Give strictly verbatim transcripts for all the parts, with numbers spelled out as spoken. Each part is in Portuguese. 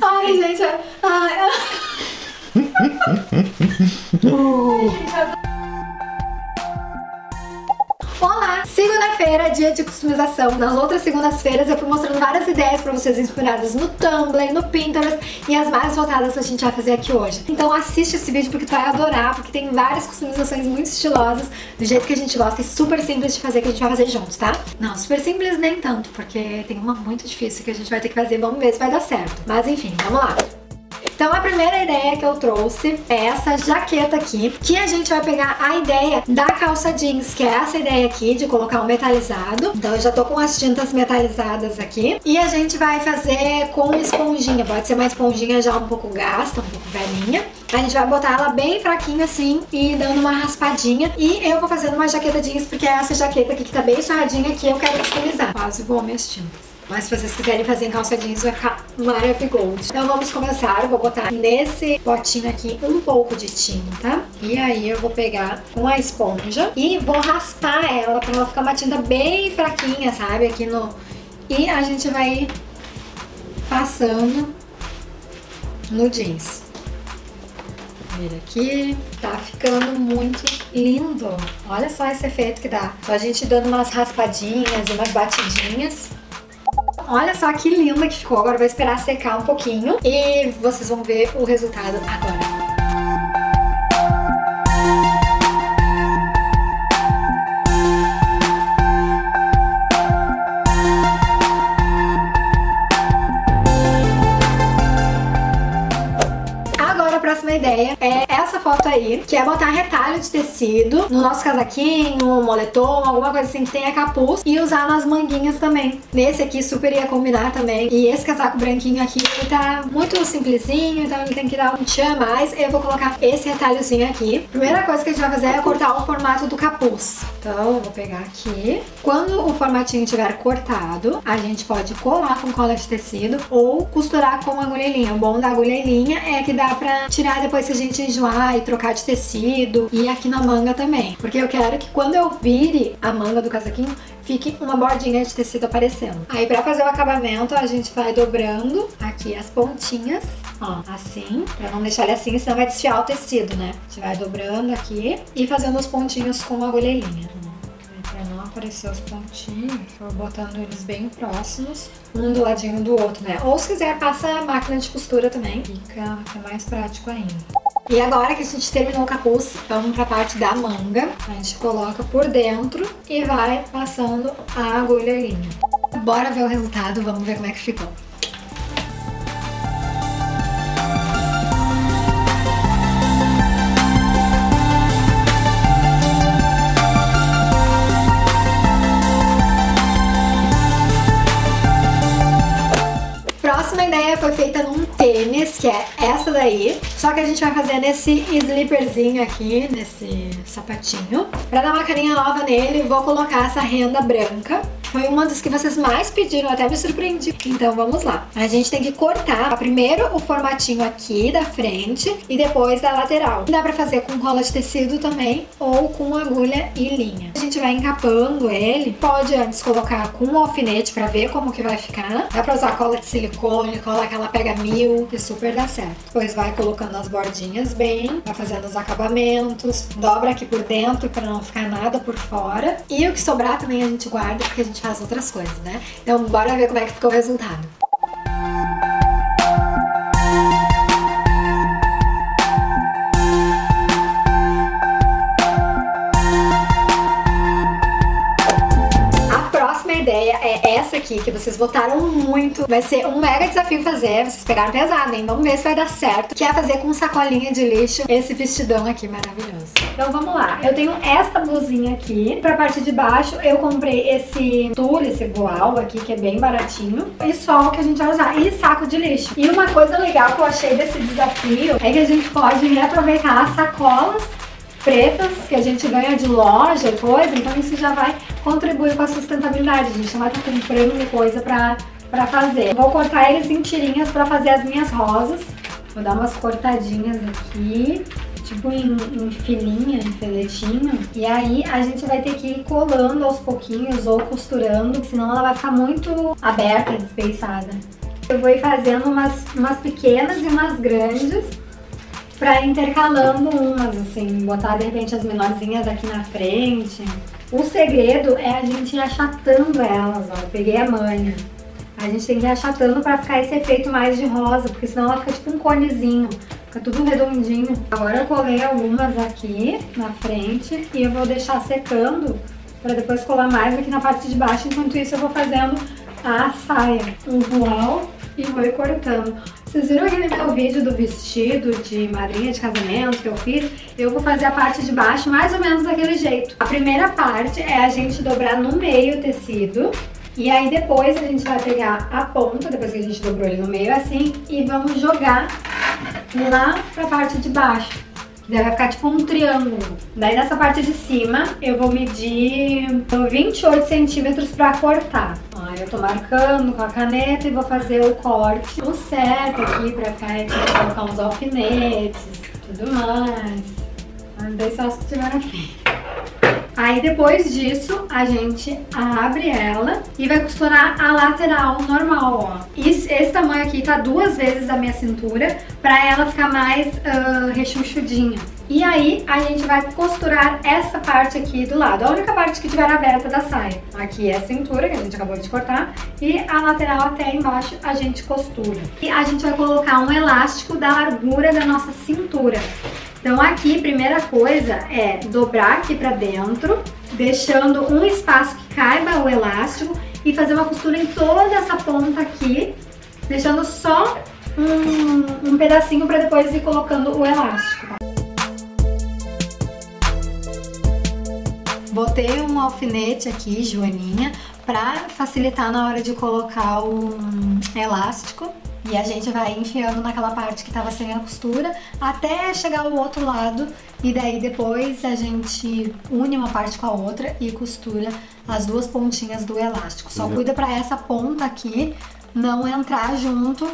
Ai, gente, ai. Olá! Segunda-feira, dia de customização. Nas outras segundas-feiras eu fui mostrando várias ideias pra vocês inspiradas no Tumblr, no Pinterest, e as mais voltadas a gente vai fazer aqui hoje. Então assiste esse vídeo porque tu vai adorar, porque tem várias customizações muito estilosas, do jeito que a gente gosta e super simples de fazer, que a gente vai fazer juntos, tá? Não, super simples nem tanto, porque tem uma muito difícil que a gente vai ter que fazer, vamos ver se vai dar certo. Mas enfim, vamos lá! Então a primeira ideia que eu trouxe é essa jaqueta aqui, que a gente vai pegar a ideia da calça jeans, que é essa ideia aqui de colocar um metalizado. Então eu já tô com as tintas metalizadas aqui e a gente vai fazer com esponjinha, pode ser uma esponjinha já um pouco gasta, um pouco velhinha. A gente vai botar ela bem fraquinha assim e dando uma raspadinha. E eu vou fazendo uma jaqueta jeans porque é essa jaqueta aqui que tá bem esfarradinha que eu quero customizar. Quase vou minhas tintas. Mas se vocês quiserem fazer em calça jeans vai ficar maravilhoso. Então vamos começar, eu vou botar nesse potinho aqui um pouco de tinta. E aí eu vou pegar com a esponja e vou raspar ela pra ela ficar uma tinta bem fraquinha, sabe? Aqui no... E a gente vai passando no jeans. Vira aqui. Tá ficando muito lindo. Olha só esse efeito que dá. Só a gente dando umas raspadinhas e umas batidinhas. Olha só que linda que ficou, agora vou esperar secar um pouquinho e vocês vão ver o resultado agora. Ideia é essa foto aí, que é botar retalho de tecido no nosso casaquinho, moletom, alguma coisa assim que tenha capuz, e usar nas manguinhas também. Nesse aqui super ia combinar também, e esse casaco branquinho aqui, ele tá muito simplesinho, então ele tem que dar um tchan a mais. Eu vou colocar esse retalhozinho aqui. Primeira coisa que a gente vai fazer é cortar o formato do capuz. Então eu vou pegar aqui. Quando o formatinho tiver cortado, a gente pode colar com cola de tecido ou costurar com agulha e linha. O bom da agulha e linha é que dá pra tirar depois se a gente enjoar e trocar de tecido, e aqui na manga também, porque eu quero que quando eu vire a manga do casaquinho fique uma bordinha de tecido aparecendo. Aí pra fazer o acabamento a gente vai dobrando aqui as pontinhas, ó, assim, pra não deixar ele assim, senão vai desfiar o tecido, né? A gente vai dobrando aqui e fazendo os pontinhos com a agulhinha. Pra não aparecer os pontinhos, eu vou botando eles bem próximos, um do ladinho do outro, né? Ou se quiser, passa a máquina de costura também, fica, fica mais prático ainda. E agora que a gente terminou o capuz, vamos pra parte da manga. A gente coloca por dentro e vai passando a agulha e linha. Bora ver o resultado, vamos ver como é que ficou. Foi feita num tênis, que é essa daí, só que a gente vai fazer nesse slipperzinho aqui, nesse sapatinho. Pra dar uma carinha nova nele, vou colocar essa renda branca. Foi uma das que vocês mais pediram, até me surpreendi. Então vamos lá. A gente tem que cortar primeiro o formatinho aqui da frente e depois da lateral. Dá pra fazer com cola de tecido também ou com agulha e linha. A gente vai encapando ele. Pode antes colocar com um alfinete pra ver como que vai ficar. Dá pra usar cola de silicone, cola que ela pega mil, que super dá certo. Depois vai colocando as bordinhas bem, vai fazendo os acabamentos. Dobra aqui por dentro pra não ficar nada por fora. E o que sobrar também a gente guarda, porque a gente faz outras coisas, né? Então bora ver como é que ficou o resultado. É essa aqui, que vocês votaram muito. Vai ser um mega desafio fazer. Vocês pegaram pesado, hein? Vamos ver se vai dar certo. Que é fazer com sacolinha de lixo esse vestidão aqui maravilhoso. Então vamos lá. Eu tenho esta blusinha aqui. Pra parte de baixo eu comprei esse tulle, esse goal aqui, que é bem baratinho. E só o que a gente vai usar. E saco de lixo. E uma coisa legal que eu achei desse desafio é que a gente pode reaproveitar as sacolas pretas que a gente ganha de loja e coisa, então isso já vai contribuir com a sustentabilidade, a gente não vai estar comprando coisa pra, pra fazer. Vou cortar eles em tirinhas pra fazer as minhas rosas, vou dar umas cortadinhas aqui, tipo em, em filinha, em filetinho, e aí a gente vai ter que ir colando aos pouquinhos ou costurando, senão ela vai ficar muito aberta, desbeiçada. Eu vou ir fazendo umas, umas pequenas e umas grandes, pra intercalando umas, assim, botar de repente as menorzinhas aqui na frente. O segredo é a gente ir achatando elas, ó. Eu peguei a manha. A gente tem que ir achatando pra ficar esse efeito mais de rosa, porque senão ela fica tipo um conezinho. Fica tudo redondinho. Agora eu colei algumas aqui na frente e eu vou deixar secando pra depois colar mais aqui na parte de baixo. Enquanto isso eu vou fazendo a saia, o voal, e vou ir cortando. Vocês viram aquele meu vídeo do vestido de madrinha de casamento que eu fiz? Eu vou fazer a parte de baixo mais ou menos daquele jeito. A primeira parte é a gente dobrar no meio o tecido. E aí depois a gente vai pegar a ponta, depois que a gente dobrou ele no meio assim, e vamos jogar lá pra parte de baixo. Daí vai ficar tipo um triângulo. Daí nessa parte de cima eu vou medir vinte e oito centímetros pra cortar. Ó, eu tô marcando com a caneta e vou fazer o corte. O certo aqui pra cá é colocar uns alfinetes, tudo mais. Andei só se tiver aqui. Aí depois disso, a gente abre ela e vai costurar a lateral normal, ó. Esse, esse tamanho aqui tá duas vezes a minha cintura, pra ela ficar mais uh, rechuchudinha. E aí, a gente vai costurar essa parte aqui do lado, a única parte que tiver aberta da saia. Aqui é a cintura, que a gente acabou de cortar, e a lateral até embaixo a gente costura. E a gente vai colocar um elástico da largura da nossa cintura. Então aqui, primeira coisa é dobrar aqui pra dentro, deixando um espaço que caiba o elástico e fazer uma costura em toda essa ponta aqui, deixando só um, um pedacinho pra depois ir colocando o elástico. Botei um alfinete aqui, joaninha, pra facilitar na hora de colocar o elástico. E a gente vai enfiando naquela parte que tava sem a costura até chegar ao outro lado. E daí depois a gente une uma parte com a outra e costura as duas pontinhas do elástico. Só cuida pra essa ponta aqui não entrar junto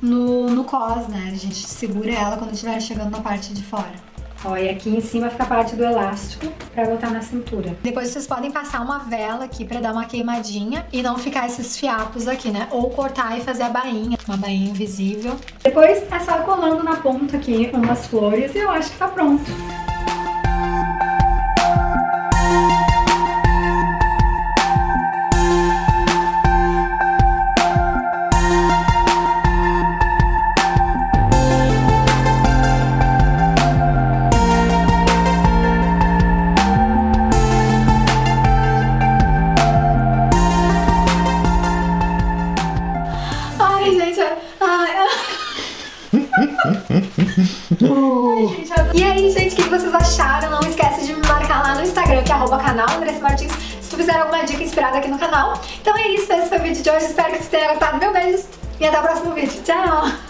no, no cós, né? A gente segura ela quando estiver chegando na parte de fora. Ó, e aqui em cima fica a parte do elástico pra botar na cintura. Depois vocês podem passar uma vela aqui pra dar uma queimadinha e não ficar esses fiapos aqui, né? Ou cortar e fazer a bainha, uma bainha invisível. Depois é só colando na ponta aqui umas flores e eu acho que tá pronto. E aí, gente, o que vocês acharam? Não esquece de me marcar lá no Instagram, que é arroba canal Andressa Martins, se tu fizer alguma dica inspirada aqui no canal. Então é isso, esse foi o vídeo de hoje. Espero que você tenha gostado. Meu beijo e até o próximo vídeo. Tchau!